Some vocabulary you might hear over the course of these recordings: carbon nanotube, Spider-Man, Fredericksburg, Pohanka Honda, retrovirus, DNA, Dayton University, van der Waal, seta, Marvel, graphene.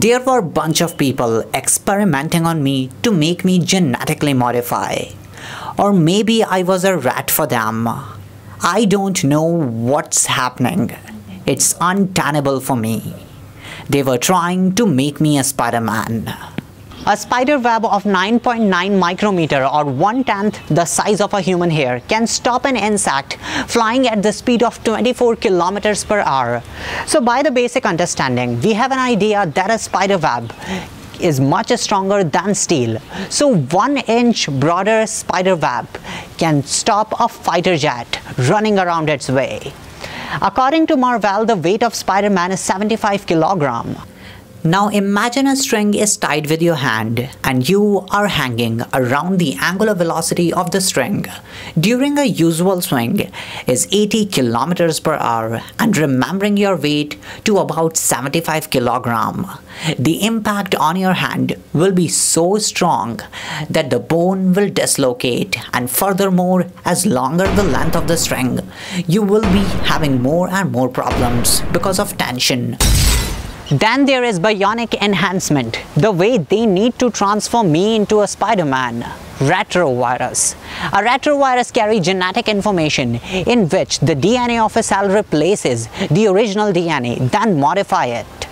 There were a bunch of people experimenting on me to make me genetically modify. Or maybe I was a rat for them. I don't know what's happening. It's untenable for me. They were trying to make me a Spider-Man. A spider web of 9.9 micrometer or 1/10 the size of a human hair can stop an insect flying at the speed of 24 kilometers per hour. So by the basic understanding, we have an idea that a spider web is much stronger than steel. So 1 inch broader spider web can stop a fighter jet running around its way. According to Marvel, the weight of Spider-Man is 75 kilograms. Now imagine a string is tied with your hand and you are hanging around the angular velocity of the string during a usual swing is 80 kilometers per hour and remembering your weight to about 75 kilograms. The impact on your hand will be so strong that the bone will dislocate, and furthermore, as longer the length of the string, you will be having more and more problems because of tension. Then there is bionic enhancement, the way they need to transform me into a Spider-Man. Retrovirus. A retrovirus carries genetic information in which the DNA of a cell replaces the original DNA, then modify it.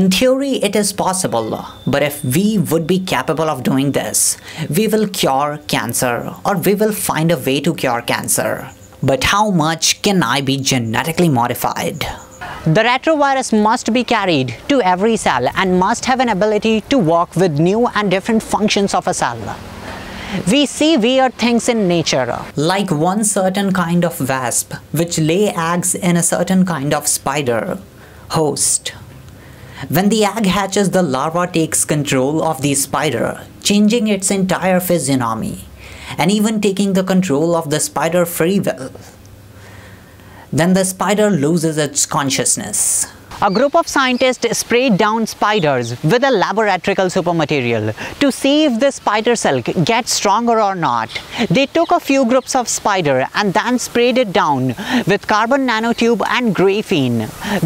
In theory, it is possible, but if we would be capable of doing this, we will cure cancer, or we will find a way to cure cancer. But how much can I be genetically modified? The retrovirus must be carried to every cell and must have an ability to work with new and different functions of a cell. We see weird things in nature. Like one certain kind of wasp which lay eggs in a certain kind of spider host. When the egg hatches, the larva takes control of the spider, changing its entire physiognomy and even taking the control of the spider free will. Then the spider loses its consciousness. A group of scientists sprayed down spiders with a laboratory supermaterial to see if the spider silk gets stronger or not. They took a few groups of spider and then sprayed it down with carbon nanotube and graphene.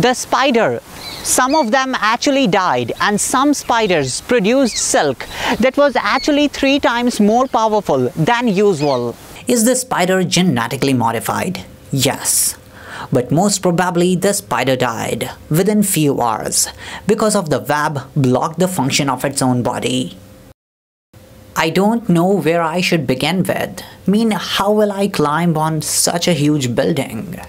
The spider, some of them actually died, and some spiders produced silk that was actually 3 times more powerful than usual. Is the spider genetically modified? Yes. But most probably the spider died within few hours because of the web blocked the function of its own body. I don't know where I should begin with. How will I climb on such a huge building?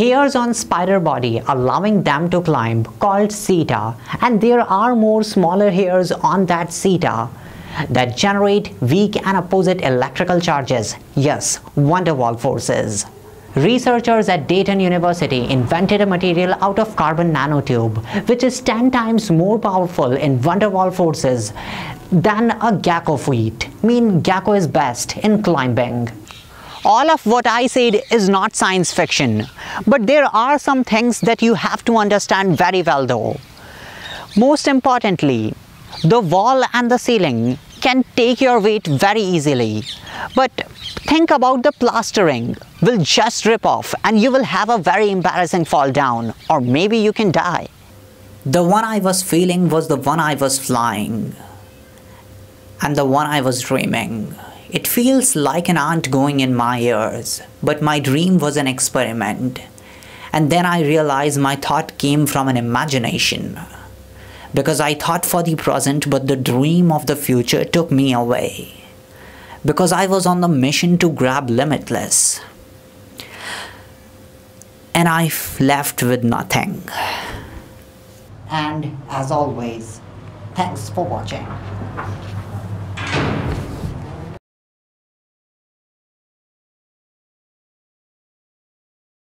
Hairs on spider body allowing them to climb, called seta, and there are more smaller hairs on that seta that generate weak and opposite electrical charges. Yes, van der Waal forces. Researchers at Dayton University invented a material out of carbon nanotube, which is 10 times more powerful in van der Waal forces than a gecko feet. Gecko is best in climbing. All of what I said is not science fiction, but there are some things that you have to understand very well though. Most importantly, the wall and the ceiling can take your weight very easily, but think about the plastering will just rip off and you will have a very embarrassing fall down, or maybe you can die. The one I was feeling was the one I was flying and the one I was dreaming. It feels like an ant going in my ears, but my dream was an experiment, and then I realized my thought came from an imagination. Because I thought for the present, but the dream of the future took me away. Because I was on the mission to grab limitless. And I left with nothing. And as always, thanks for watching.